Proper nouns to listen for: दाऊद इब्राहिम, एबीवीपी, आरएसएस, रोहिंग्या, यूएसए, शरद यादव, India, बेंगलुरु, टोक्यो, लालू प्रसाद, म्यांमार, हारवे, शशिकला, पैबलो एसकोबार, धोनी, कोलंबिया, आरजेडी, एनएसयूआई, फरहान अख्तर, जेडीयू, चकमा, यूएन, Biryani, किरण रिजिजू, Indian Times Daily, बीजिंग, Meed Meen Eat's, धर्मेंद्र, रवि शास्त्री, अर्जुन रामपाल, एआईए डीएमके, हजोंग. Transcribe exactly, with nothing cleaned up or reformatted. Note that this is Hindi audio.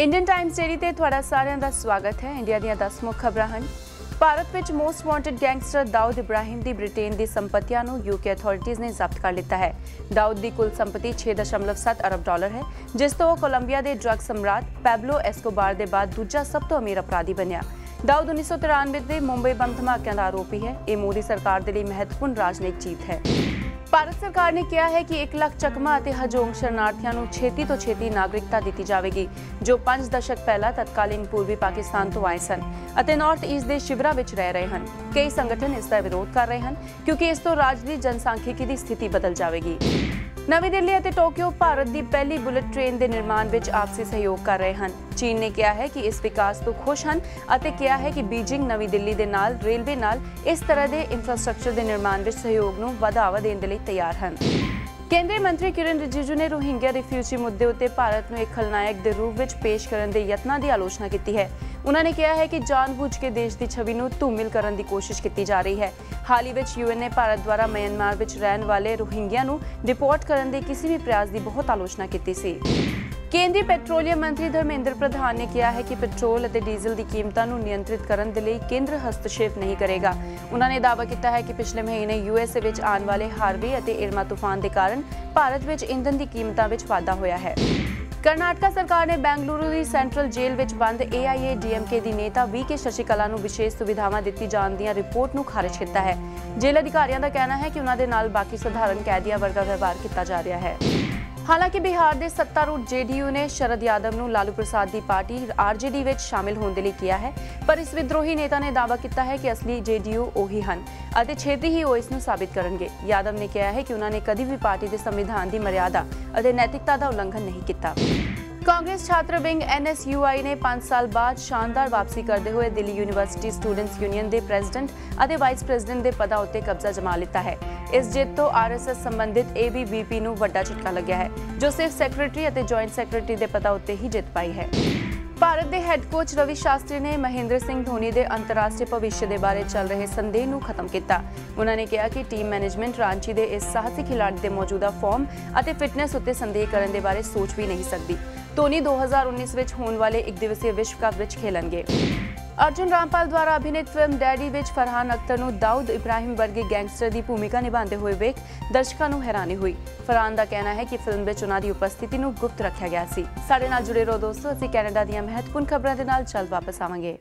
इंडियन टाइम सीरी ते तुहाडा सारिआं दा स्वागत है। इंडिया दीआं दस मुख खबरां हन। भारत विच most wanted gangster दाऊद इब्राहिम दी ब्रिटेन दी संपत्तियां नूं यूके अथॉरिटीज़ ने जब्त कर लिता है। दाऊद दी कुल संपत्ति छे दशमलव सत्त अरब डॉलर है, जिस तो कोलंबिया दे ड्रग सम्राट पैबलो एसकोबार दे बाद दूजा सब तो अमीर अपराधी बनिया। दाऊद उन्नीस सौ तिरानवे के मुंबई बम धमाकों का आरोपी है। ये मोदी सरकार के लिए महत्वपूर्ण राजनीतिक जीत है। भारत सरकार ने कहा है कि एक लाख चकमा और हजोंग शरणार्थियों को छेती तो छेती नागरिकता दी जाएगी, जो पांच दशक पहला तत्कालीन पूर्वी पाकिस्तान तो आए सन और नॉर्थ ईस्ट के शिविरों में रह रहे हैं। कई संगठन इसका विरोध कर रहे हैं क्योंकि इस तो राज्य की जनसंख्यिकी की स्थिति बदल जाएगी। नवी दिल्ली और टोक्यो भारत की पहली बुलेट ट्रेन के निर्माण में आपसी सहयोग कर रहे हैं। चीन ने कहा है कि इस विकास तो खुश हैं और कहा है कि बीजिंग नवी दिल्ली के नाल रेलवे नाल इस तरह के इंफ्रास्ट्रक्चर के निर्माण में सहयोग को बढ़ावा देने के लिए तैयार हैं। केंद्रीय मंत्री किरण रिजिजू ने रोहिंग्या रिफ्यूजी मुद्दे उत्ते भारत में एक खलनायक के रूप में पेश करने के यत्नां की आलोचना की है। उन्होंने कहा है कि जानबूझ के देश की छवि को धूमिल करने की कोशिश की जा रही है। हाल ही में यूएन ने भारत द्वारा म्यांमार में रहने वाले रोहिंग्या को डिपोर्ट करने के किसी भी प्रयास की बहुत आलोचना की थी। केंद्रीय पेट्रोलियम मंत्री धर्मेंद्र प्रधान ने कहा है कि पेट्रोल और डीजल की कीमतों को नियंत्रित करने के लिए केंद्र हस्तक्षेप नहीं करेगा। उन्होंने दावा किया है कि पिछले महीने यूएसए में आने वाले हारवे और इरमा तूफान के कारण भारत में ईंधन की कीमतों में वाधा हुआ है। कर्नाटक सरकार ने बेंगलुरु की सेंट्रल जेल में बंद एआईए डीएमके की नेता वी के शशिकला को विशेष सुविधाएं दी जाने की रिपोर्ट को खारिज किया है। जेल अधिकारियों का कहना है कि उनके साथ बाकी साधारण कैदियों वर्गा व्यवहार किया जा रहा है। हालांकि बिहार के सत्तारूढ़ जेडीयू ने शरद यादव को लालू प्रसाद की पार्टी आरजेडी में शामिल होने के लिए किया है, पर इस विद्रोही नेता ने दावा किया है कि असली जेडीयू वही हैं और छेती ही वो इसनूं साबित करेंगे। यादव ने कहा है कि उन्होंने कभी भी पार्टी के संविधान की मर्यादा और नैतिकता का उल्लंघन नहीं किया। कांग्रेस छात्र विंग एनएसयूआई ने पांच साल बाद शानदार वापसी करते हुए दिल्ली यूनिवर्सिटी स्टूडेंट्स यूनियन के प्रेसिडेंट और वाइस प्रेसिडेंट के पदों उत्ते कब्जा जमा लिता है। इस जीत तो आरएसएस संबंधित एबीवीपी को बड़ा झटका लगा है, जो सिर्फ सैक्रटरी और जॉइंट सैक्रटरी के पदों उत्ते ही जीत पाई है। भारत के हैड कोच रवि शास्त्री ने महेंद्र सिंह धोनी के अंतर्राष्ट्रीय भविष्य के बारे चल रहे संदेह को खत्म किया। उन्होंने कहा कि टीम मैनेजमेंट रांची के इस साहसी खिलाड़ी के मौजूदा फॉर्म और फिटनेस उत्ते संदेह करने के बारे सोच भी नहीं सकती। धोनी दो हज़ार उन्नीस में होने वाले एक दिवसीय विश्व कप में खेलेंगे। अर्जुन रामपाल द्वारा अभिनीत फिल्म डैडी में फरहान अख्तर को दाऊद इब्राहिम वर्गे गैंगस्टर की भूमिका निभाते हुए वेख दर्शकों को हैरानी हुई। फरहान का कहना है कि फिल्म में उनकी उपस्थिति को गुप्त रखा गया सी। साडे नाल जुड़े रहो दोस्तों, असीं कैनेडा दीआं महत्वपूर्ण खबरां दे नाल जल्द वापस आवांगे।